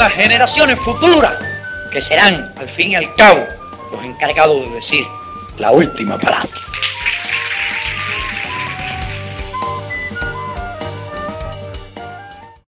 las generaciones futuras, que serán, al fin y al cabo, los encargados de decir la última palabra.